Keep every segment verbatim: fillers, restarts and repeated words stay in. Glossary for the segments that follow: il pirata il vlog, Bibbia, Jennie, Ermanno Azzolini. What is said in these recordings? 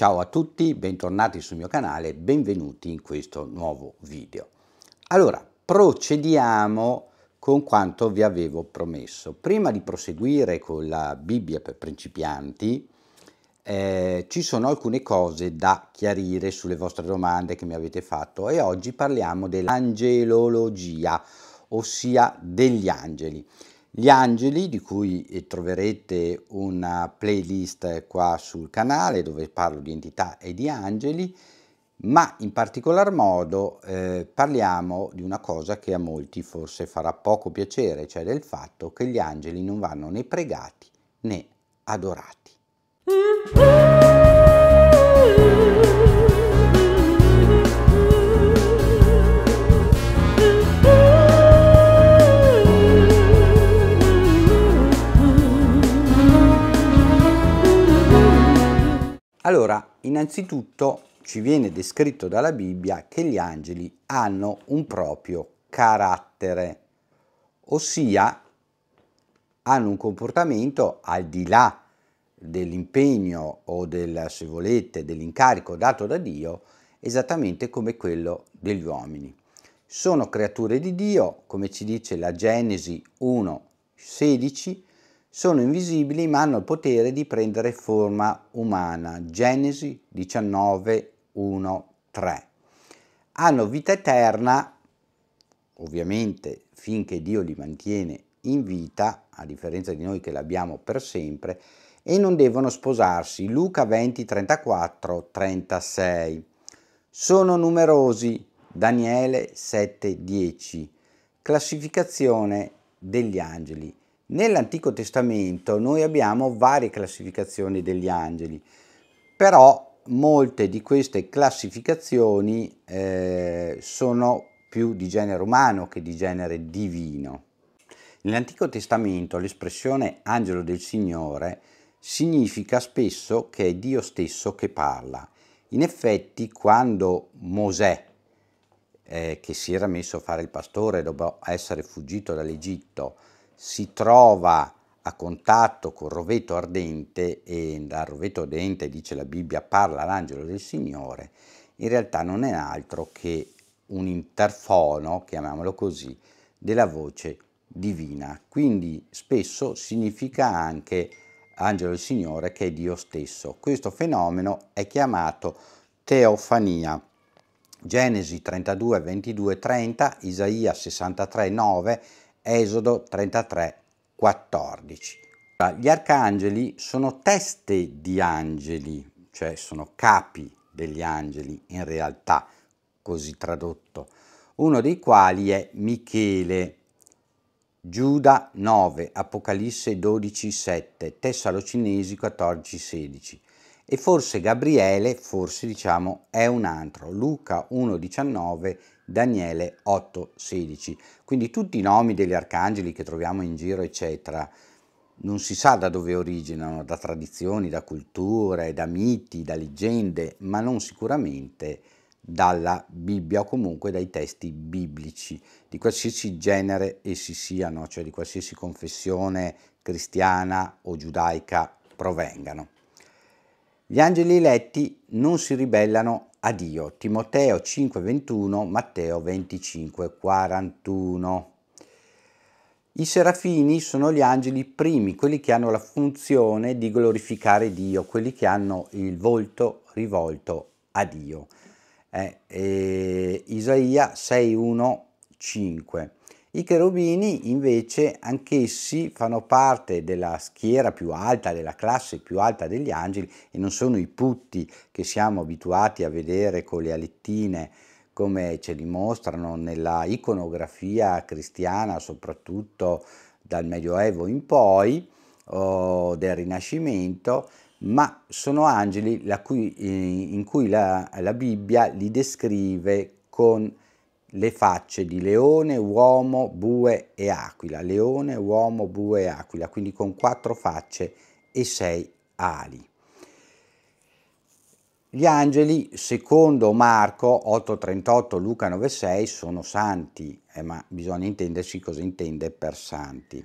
Ciao a tutti, bentornati sul mio canale, benvenuti in questo nuovo video. Allora, procediamo con quanto vi avevo promesso. Prima di proseguire con la Bibbia per principianti, eh, ci sono alcune cose da chiarire sulle vostre domande che mi avete fatto e oggi parliamo dell'angelologia, ossia degli angeli. Gli angeli, di cui troverete una playlist qua sul canale dove parlo di entità e di angeli, ma in particolar modo eh, parliamo di una cosa che a molti forse farà poco piacere, cioè del fatto che gli angeli non vanno né pregati né adorati. Allora, innanzitutto ci viene descritto dalla Bibbia che gli angeli hanno un proprio carattere, ossia hanno un comportamento al di là dell'impegno o del, se volete, dell'incarico dato da Dio, esattamente come quello degli uomini. Sono creature di Dio, come ci dice la Genesi uno sedici, sono invisibili ma hanno il potere di prendere forma umana. Genesi diciannove uno tre. Hanno vita eterna, ovviamente finché Dio li mantiene in vita, a differenza di noi che l'abbiamo per sempre, e non devono sposarsi. Luca venti trentaquattro trentasei. Sono numerosi. Daniele sette dieci. Classificazione degli angeli. Nell'Antico Testamento noi abbiamo varie classificazioni degli angeli, però molte di queste classificazioni eh, sono più di genere umano che di genere divino. Nell'Antico Testamento l'espressione angelo del Signore significa spesso che è Dio stesso che parla. In effetti, quando Mosè, eh, che si era messo a fare il pastore dopo essere fuggito dall'Egitto, si trova a contatto col roveto ardente e dal roveto ardente, dice la Bibbia, parla l'angelo del Signore, in realtà non è altro che un interfono, chiamiamolo così, della voce divina. Quindi spesso significa anche angelo del Signore, che è Dio stesso. Questo fenomeno è chiamato teofania. Genesi trentadue ventidue trenta, Isaia sessantatré nove, Esodo trentatré quattordici. Gli arcangeli sono teste di angeli, cioè sono capi degli angeli in realtà, così tradotto, uno dei quali è Michele. Giuda nove, Apocalisse dodici sette, Tessalocinesi quattordici sedici, e forse Gabriele, forse diciamo è un altro, Luca uno diciannove, Daniele otto sedici. Quindi tutti i nomi degli arcangeli che troviamo in giro eccetera non si sa da dove originano, da tradizioni, da culture, da miti, da leggende, ma non sicuramente dalla Bibbia o comunque dai testi biblici di qualsiasi genere essi siano, cioè di qualsiasi confessione cristiana o giudaica provengano. Gli angeli eletti non si ribellano a Dio, Timoteo cinque ventuno, Matteo venticinque quarantuno. I serafini sono gli angeli primi, quelli che hanno la funzione di glorificare Dio, quelli che hanno il volto rivolto a Dio. Eh, eh, Isaia sei uno cinque. I cherubini invece anch'essi fanno parte della schiera più alta, della classe più alta degli angeli, e non sono i putti che siamo abituati a vedere con le alettine come ce li mostrano nella iconografia cristiana, soprattutto dal Medioevo in poi o del Rinascimento, ma sono angeli la cui, in cui la, la Bibbia li descrive con le facce di leone, uomo, bue e aquila, leone, uomo, bue e aquila, quindi con quattro facce e sei ali. Gli angeli, secondo Marco otto trentotto, Luca nove sei, sono santi, eh, ma bisogna intenderci cosa intende per santi.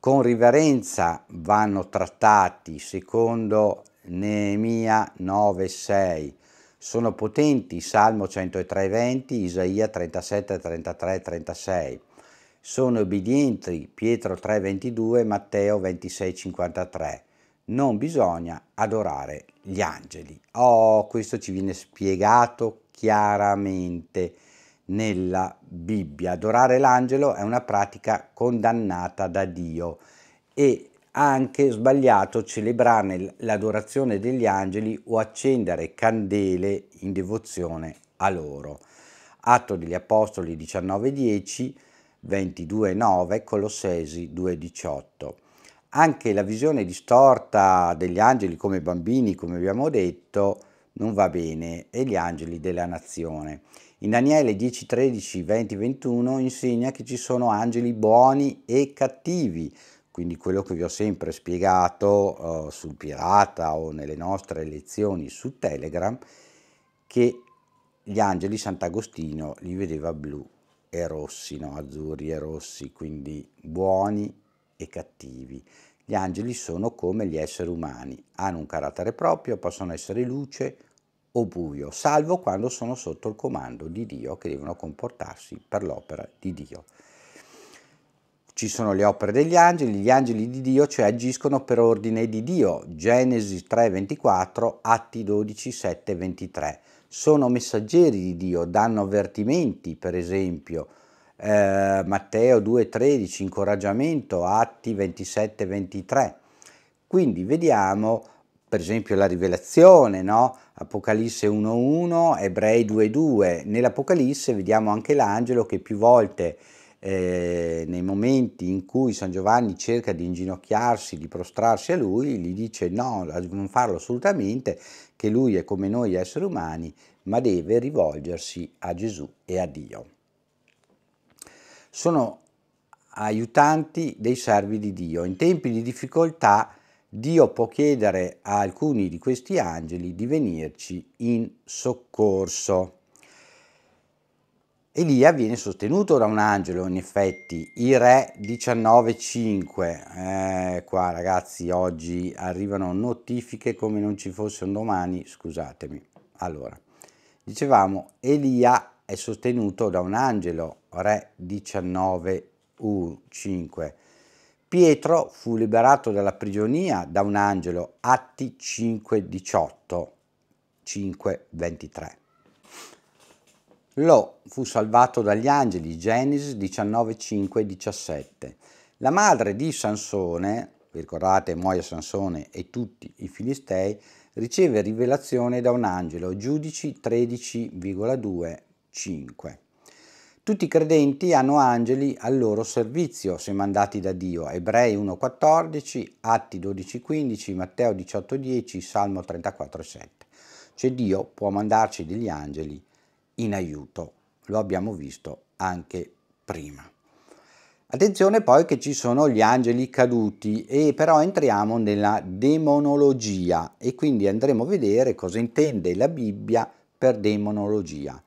Con riverenza vanno trattati, secondo Neemia nove sei. Sono potenti Salmo centotré venti, Isaia trentasette trentatré trentasei. Sono obbedienti Pietro tre ventidue, Matteo ventisei cinquantatré. Non bisogna adorare gli angeli. Oh, questo ci viene spiegato chiaramente nella Bibbia. Adorare l'angelo è una pratica condannata da Dio, e anche sbagliato celebrare l'adorazione degli angeli o accendere candele in devozione a loro. Atto degli Apostoli diciannove dieci, ventidue nove, Colossesi due diciotto. Anche la visione distorta degli angeli come bambini, come abbiamo detto, non va bene, e gli angeli della nazione. In Daniele dieci tredici venti ventuno insegna che ci sono angeli buoni e cattivi, quindi quello che vi ho sempre spiegato eh, sul Pirata o nelle nostre lezioni su Telegram, che gli angeli Sant'Agostino li vedeva blu e rossi, no? Azzurri e rossi, quindi buoni e cattivi. Gli angeli sono come gli esseri umani, hanno un carattere proprio, possono essere luce o buio, salvo quando sono sotto il comando di Dio, che devono comportarsi per l'opera di Dio. Ci sono le opere degli angeli, gli angeli di Dio, cioè agiscono per ordine di Dio, Genesi tre ventiquattro, Atti dodici sette ventitré. Sono messaggeri di Dio, danno avvertimenti, per esempio, eh, Matteo due tredici, incoraggiamento, Atti ventisette ventitré. Quindi vediamo, per esempio, la rivelazione, no? Apocalisse uno uno, Ebrei due due. Nell'Apocalisse vediamo anche l'angelo che più volte, Eh, nei momenti in cui San Giovanni cerca di inginocchiarsi, di prostrarsi a lui, gli dice no, non farlo assolutamente, che lui è come noi esseri umani, ma deve rivolgersi a Gesù e a Dio. Sono aiutanti dei servi di Dio. In tempi di difficoltà Dio può chiedere a alcuni di questi angeli di venirci in soccorso. Elia viene sostenuto da un angelo, in effetti, i Re diciannove cinque. Eh, qua ragazzi, oggi arrivano notifiche come non ci fosse un domani, scusatemi. Allora, dicevamo, Elia è sostenuto da un angelo, Re diciannove cinque. Pietro fu liberato dalla prigionia da un angelo, Atti cinque diciotto, cinque ventitré. Lo fu salvato dagli angeli, Genesi diciannove cinque diciassette. La madre di Sansone, vi ricordate, muoia Sansone e tutti i Filistei, riceve rivelazione da un angelo, Giudici tredici due cinque. Tutti i credenti hanno angeli al loro servizio, se mandati da Dio, Ebrei uno quattordici, Atti dodici quindici, Matteo diciotto dieci, Salmo trentaquattro sette. Cioè Dio può mandarci degli angeli in aiuto, lo abbiamo visto anche prima. Attenzione poi che ci sono gli angeli caduti, e però entriamo nella demonologia, e quindi andremo a vedere cosa intende la Bibbia per demonologia.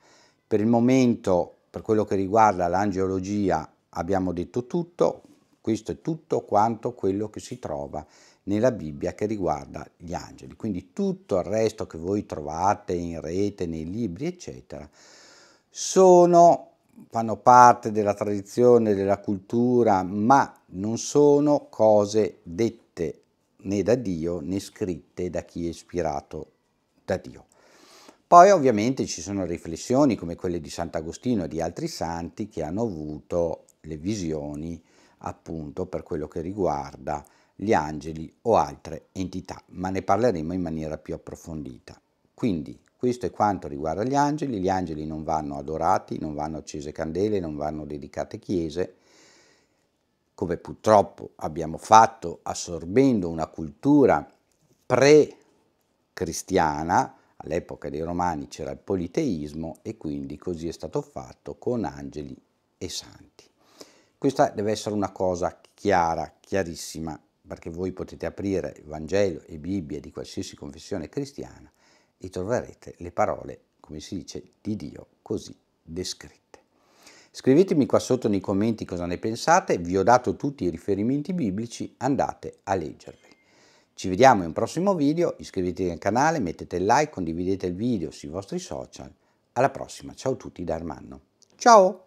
Per il momento, per quello che riguarda l'angeologia, abbiamo detto tutto. Questo è tutto quanto quello che si trova nella Bibbia che riguarda gli angeli, quindi tutto il resto che voi trovate in rete, nei libri, eccetera, sono, fanno parte della tradizione, della cultura, ma non sono cose dette né da Dio né scritte da chi è ispirato da Dio. Poi ovviamente ci sono riflessioni come quelle di Sant'Agostino e di altri santi che hanno avuto le visioni appunto per quello che riguarda gli angeli o altre entità, ma ne parleremo in maniera più approfondita. Quindi questo è quanto riguarda gli angeli. Gli angeli non vanno adorati, non vanno accese candele, non vanno dedicate chiese, come purtroppo abbiamo fatto assorbendo una cultura pre-cristiana. All'epoca dei Romani c'era il politeismo, e quindi così è stato fatto con angeli e santi. Questa deve essere una cosa chiara, chiarissima, perché voi potete aprire il Vangelo e Bibbia di qualsiasi confessione cristiana e troverete le parole, come si dice, di Dio così descritte. Scrivetemi qua sotto nei commenti cosa ne pensate, vi ho dato tutti i riferimenti biblici, andate a leggerli. Ci vediamo in un prossimo video, iscrivetevi al canale, mettete il like, condividete il video sui vostri social. Alla prossima, ciao a tutti da Ermanno. Ciao!